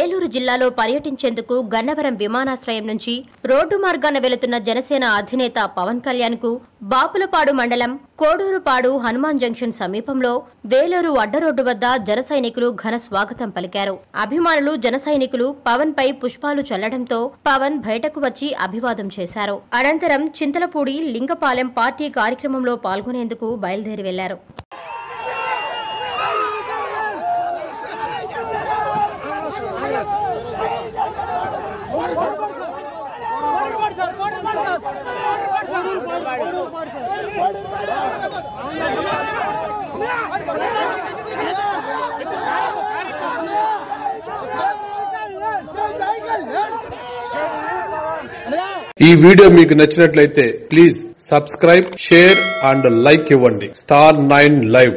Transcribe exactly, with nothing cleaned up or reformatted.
ఏలూరు జిల్లాలో పర్యటించేందుకు గన్నవరం విమానాశ్రయం నుంచి రోడ్డు మార్గాన వెళుతున్న జనసేన అధినేత పవన్ కళ్యాణ్కు బాపులపాడు మండలం కోడూరుపాడు హనుమాన్ జంక్షన్ సమీపంలో వేలూరు అడ్డరోడ్డు వద్ద జనసైనికులు ఘన స్వాగతం పలికారు. అభిమానులు జనసైనికులు పవన్ పై పుష్పాలు చల్లడంతో పవన్ బయటకు వచ్చి అభివాదం చేశారు. అనంతరం చింతలపూడి లింగపాలెం పార్టీ కార్యక్రమంలో పాల్గొనేందుకు బయలుదేరి వెళ్లారు. ఈ వీడియో మీకు నచ్చినట్లయితే please subscribe, share and like ఇవ్వండి. Star nine live.